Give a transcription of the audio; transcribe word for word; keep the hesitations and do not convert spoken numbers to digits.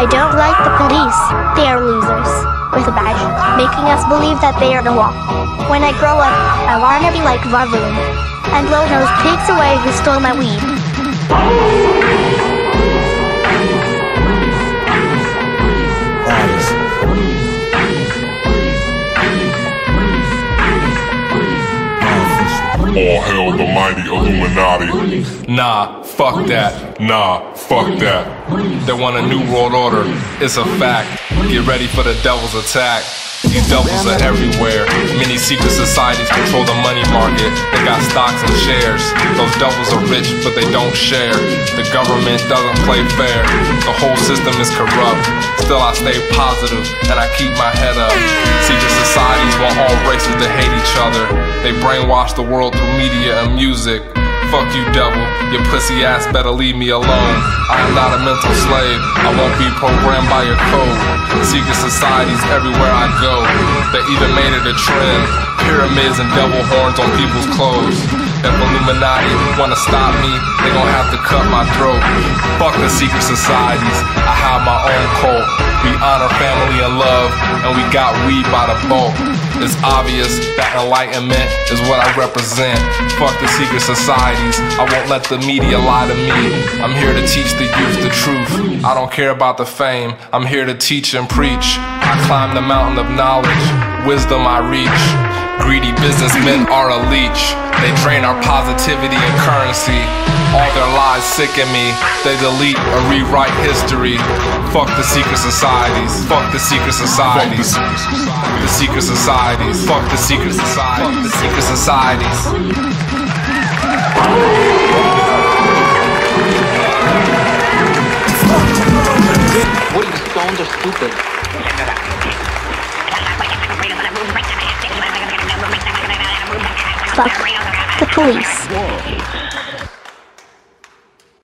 I don't like the police. They are losers, with a badge, making us believe that they are the law. When I grow up, I wanna be like Vavoom, and blow those pigs away who stole my weed. All hail the mighty Illuminati. Nah, fuck that. Nah, fuck that. They want a new world order. It's a fact. Get ready for the devil's attack. These devils are everywhere. Many secret societies control the money market. They got stocks and shares. Those devils are rich, but they don't share. The government doesn't play fair. The whole system is corrupt. Still I stay positive, and I keep my head up. Secret societies want all races to hate each other. They brainwash the world through media and music. Fuck you, devil, your pussy ass better leave me alone. I am not a mental slave, I won't be programmed by your code. Secret societies everywhere I go. They either made it a trend, pyramids and devil horns on people's clothes. If Illuminati wanna stop me, they gon' have to cut my throat. Fuck the secret societies, I have my own cult. We honor family and love, and we got weed by the bulk. It's obvious that enlightenment is what I represent. Fuck the secret societies, I won't let the media lie to me. I'm here to teach the youth the truth. I don't care about the fame, I'm here to teach and preach. I climb the mountain of knowledge, wisdom I reach. Greedy businessmen are a leech. They drain our positivity and currency. All their lies sicken me. They delete or rewrite history. Fuck the secret societies. Fuck the secret societies. The secret societies. Fuck the secret societies. Fuck the secret societies. What are you stones or stupid? Fuck the police.